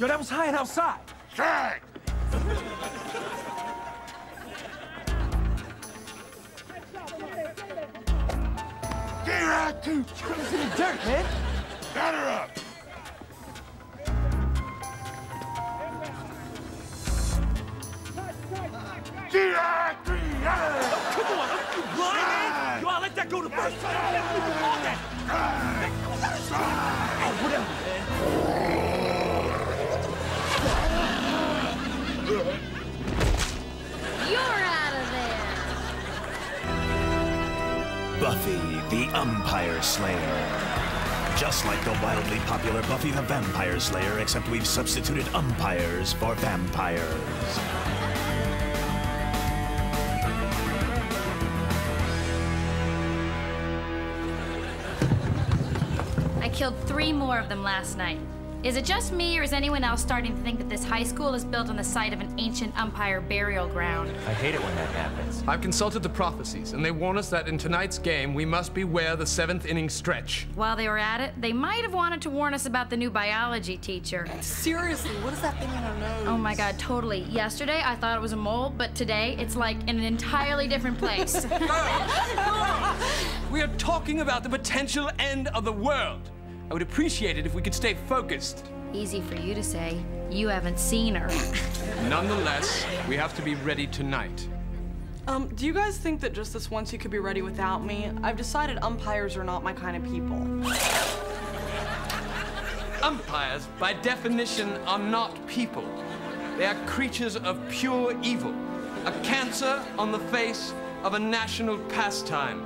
Yo, that was high and outside. Shag! Get her out, too! It's in the dirt, man. Got her up. Oh, come on, you blind man? Yo, I let that go the first time. I never even caught that. Oh, whatever, man. You're out of there. Buffy the Umpire Slayer. Just like the wildly popular Buffy the Vampire Slayer, except we've substituted umpires for vampires. Killed 3 more of them last night. Is it just me, or is anyone else starting to think that this high school is built on the site of an ancient umpire burial ground? I hate it when that happens. I've consulted the prophecies, and they warn us that in tonight's game, we must beware the 7th inning stretch. While they were at it, they might have wanted to warn us about the new biology teacher. Seriously, what is that thing in her nose? Oh my God, totally. Yesterday, I thought it was a mole, but today, it's like in an entirely different place. We are talking about the potential end of the world. I would appreciate it if we could stay focused. Easy for you to say. You haven't seen her. Nonetheless, we have to be ready tonight. Do you guys think that just this once you could be ready without me? I've decided umpires are not my kind of people. Umpires, by definition, are not people. They are creatures of pure evil. A cancer on the face of a national pastime.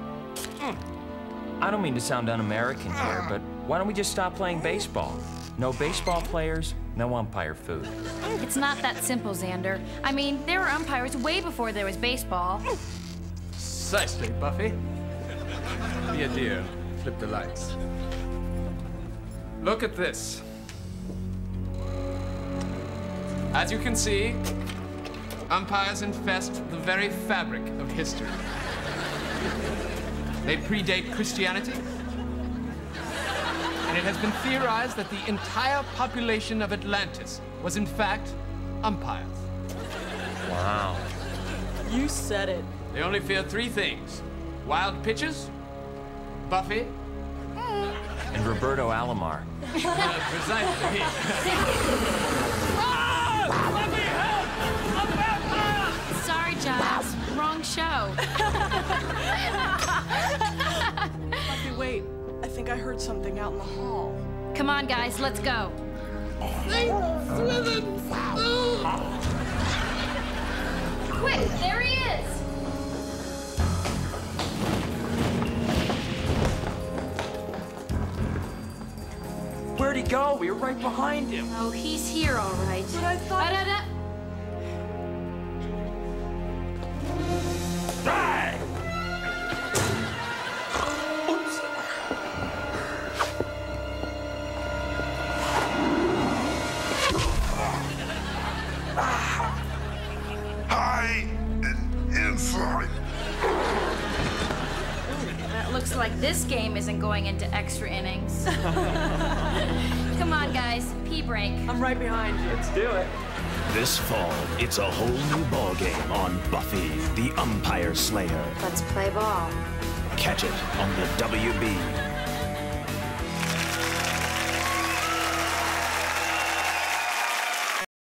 I don't mean to sound un-American here, but why don't we just stop playing baseball? No baseball players, no umpire food. It's not that simple, Xander. I mean, there were umpires way before there was baseball. Precisely, Buffy. Be a dear. Flip the lights. Look at this. As you can see, umpires infest the very fabric of history. They predate Christianity. And it has been theorized that the entire population of Atlantis was, in fact, umpires. Wow. You said it. They only fear 3 things. Wild pitches, Buffy, and Roberto Alomar. Precisely. Run! Buffy, help! A vampire! Sorry, Giles. Wrong show. Buffy, wait. I think I heard something out in the hall. Come on, guys, let's go. Quick, there he is. Where'd he go? We were right behind him. Oh, he's here, all right. But I thought. Looks like this game isn't going into extra innings. Come on, guys. Pee break. I'm right behind you. Let's do it. This fall, it's a whole new ballgame on Buffy the Umpire Slayer. Let's play ball. Catch it on the WB.